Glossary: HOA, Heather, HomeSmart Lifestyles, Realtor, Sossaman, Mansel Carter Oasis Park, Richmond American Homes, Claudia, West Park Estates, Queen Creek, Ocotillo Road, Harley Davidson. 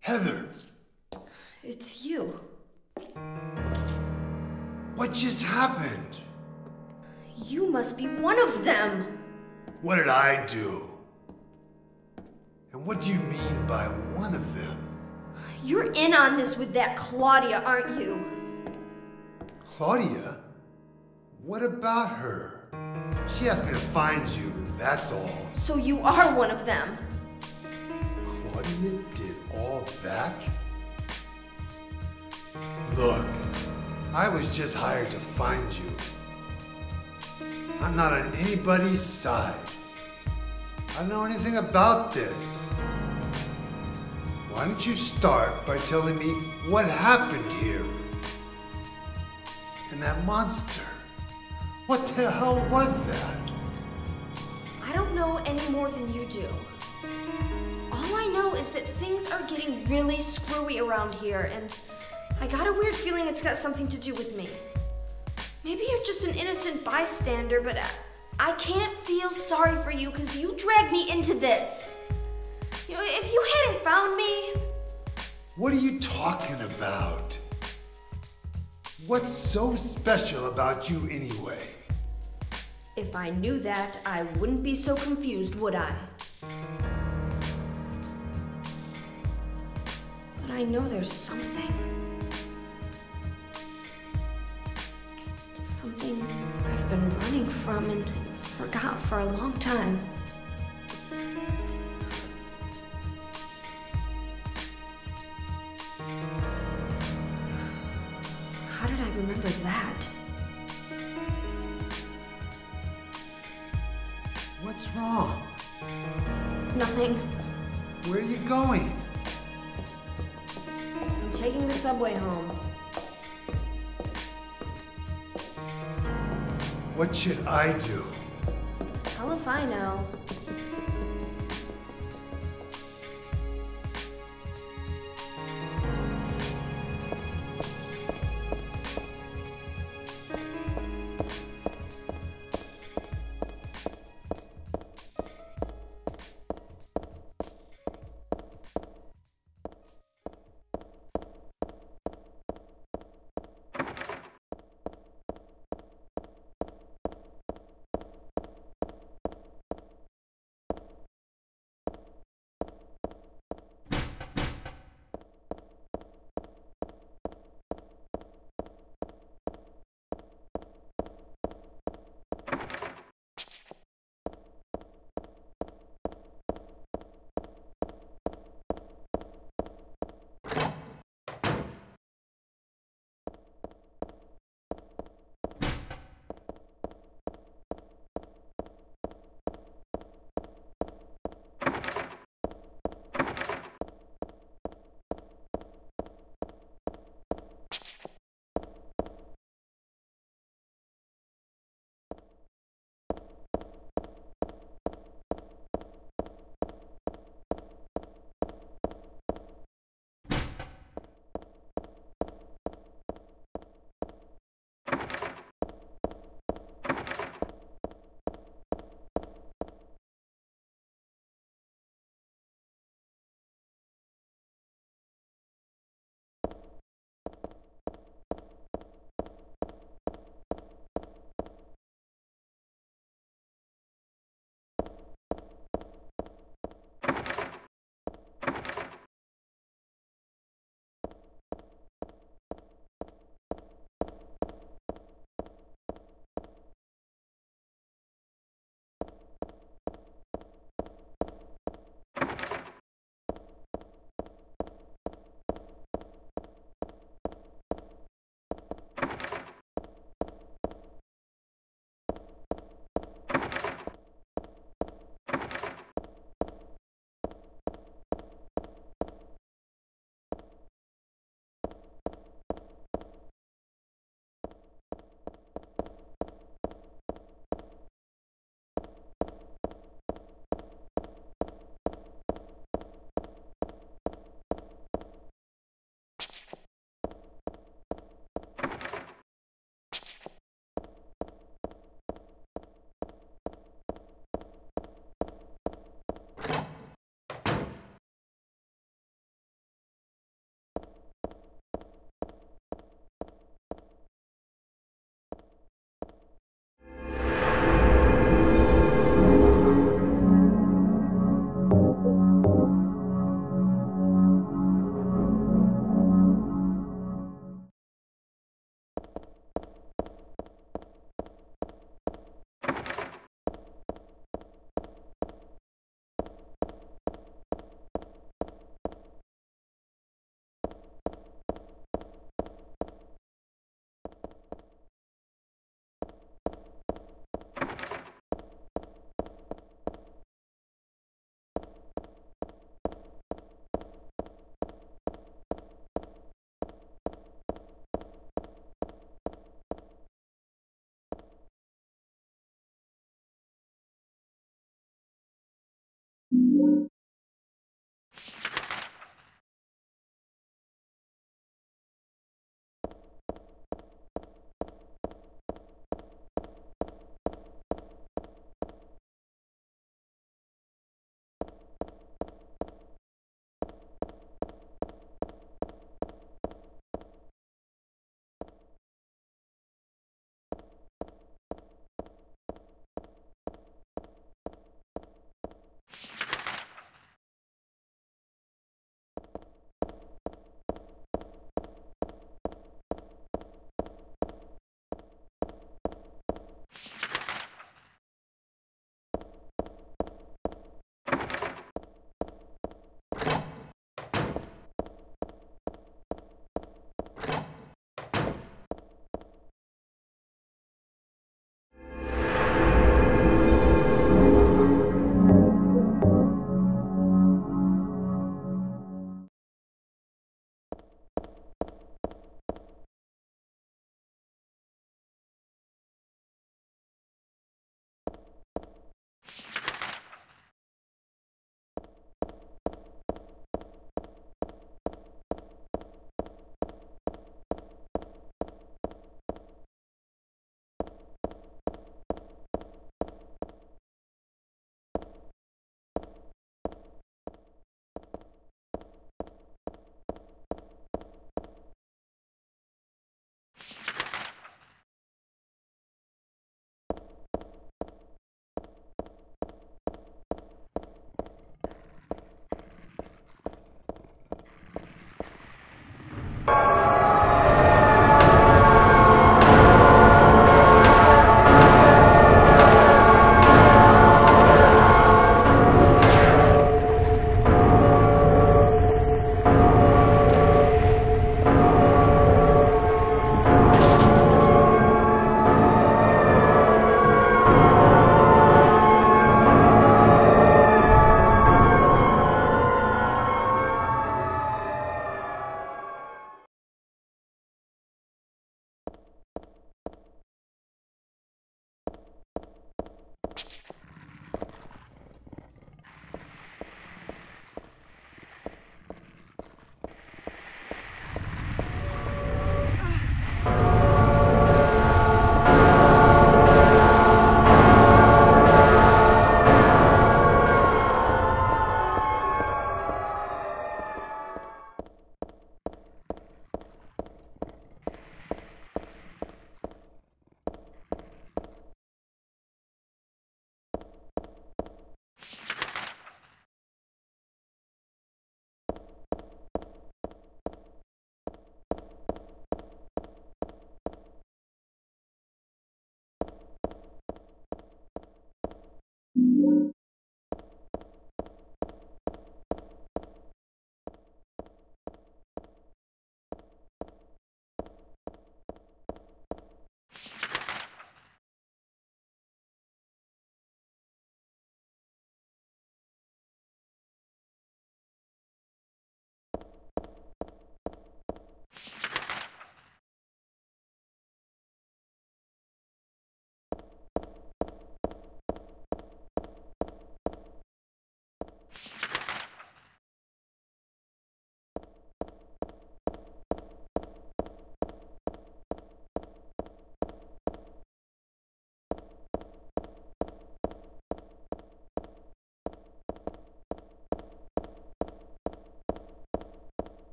Heather! It's you. What just happened? You must be one of them. What did I do? And what do you mean by one of them? You're in on this with that Claudia, aren't you? Claudia? What about her? She asked me to find you, that's all. So you are one of them. Claudia did all that? Look, I was just hired to find you. I'm not on anybody's side. I don't know anything about this. Why don't you start by telling me what happened here? And that monster, what the hell was that? I don't know any more than you do. All I know is that things are getting really screwy around here, and I got a weird feeling it's got something to do with me. Maybe you're just an innocent bystander, but I can't feel sorry for you because you dragged me into this. You know, if you hadn't found me... What are you talking about? What's so special about you anyway? If I knew that, I wouldn't be so confused, would I? I know there's something I've been running from and forgot for a long time. How did I remember that? What's wrong? Nothing. Where are you going? Taking the subway home. What should I do? Hell if I know.